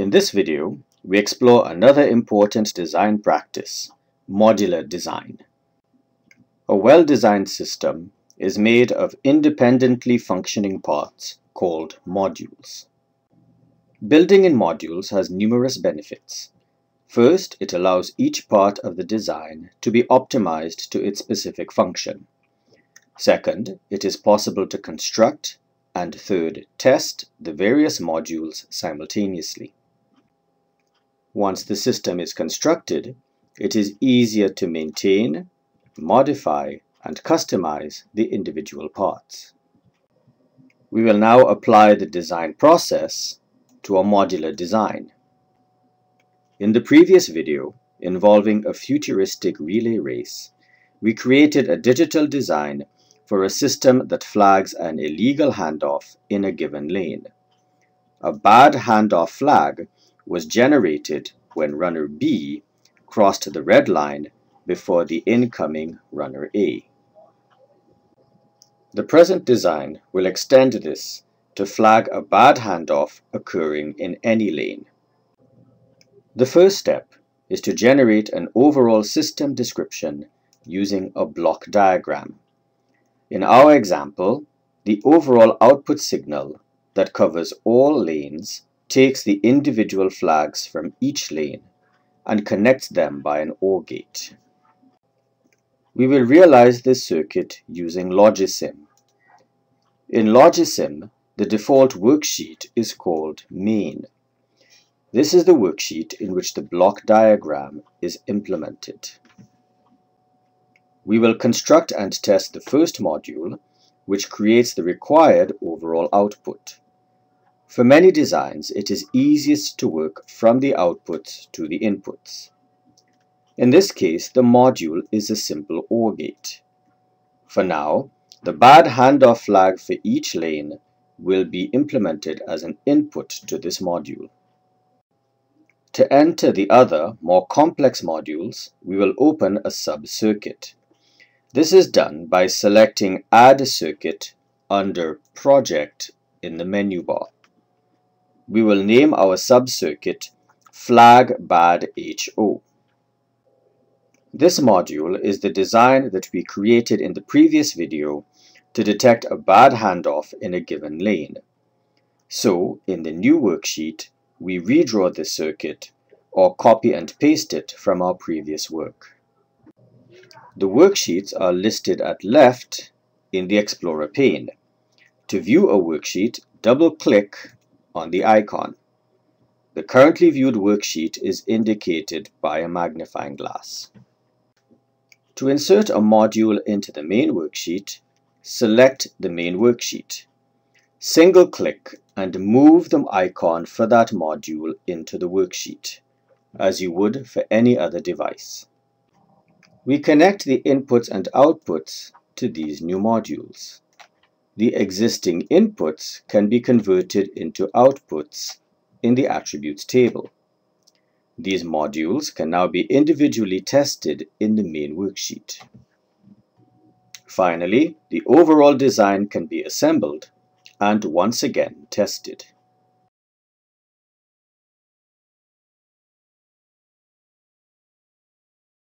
In this video, we explore another important design practice, modular design. A well-designed system is made of independently functioning parts called modules. Building in modules has numerous benefits. First, it allows each part of the design to be optimized to its specific function. Second, it is possible to construct and third, test the various modules simultaneously. Once the system is constructed, it is easier to maintain, modify, and customize the individual parts. We will now apply the design process to a modular design. In the previous video, involving a futuristic relay race, we created a digital design for a system that flags an illegal handoff in a given lane. A bad handoff flag was generated when runner B crossed the red line before the incoming runner A. The present design will extend this to flag a bad handoff occurring in any lane. The first step is to generate an overall system description using a block diagram. In our example, the overall output signal that covers all lanes takes the individual flags from each lane and connects them by an OR gate. We will realize this circuit using Logisim. In Logisim, the default worksheet is called Main. This is the worksheet in which the block diagram is implemented. We will construct and test the first module, which creates the required overall output. For many designs, it is easiest to work from the outputs to the inputs. In this case, the module is a simple OR gate. For now, the bad handoff flag for each lane will be implemented as an input to this module. To enter the other, more complex modules, we will open a sub-circuit. This is done by selecting Add Circuit under Project in the menu bar. We will name our sub-circuit Flag_Bad_HO. This module is the design that we created in the previous video to detect a bad handoff in a given lane. So, in the new worksheet, we redraw this circuit or copy and paste it from our previous work. The worksheets are listed at left in the Explorer pane. To view a worksheet, double-click on the icon. The currently viewed worksheet is indicated by a magnifying glass. To insert a module into the main worksheet, select the main worksheet. Single-click and move the icon for that module into the worksheet, as you would for any other device. We connect the inputs and outputs to these new modules. The existing inputs can be converted into outputs in the attributes table. These modules can now be individually tested in the main worksheet. Finally, the overall design can be assembled and once again tested.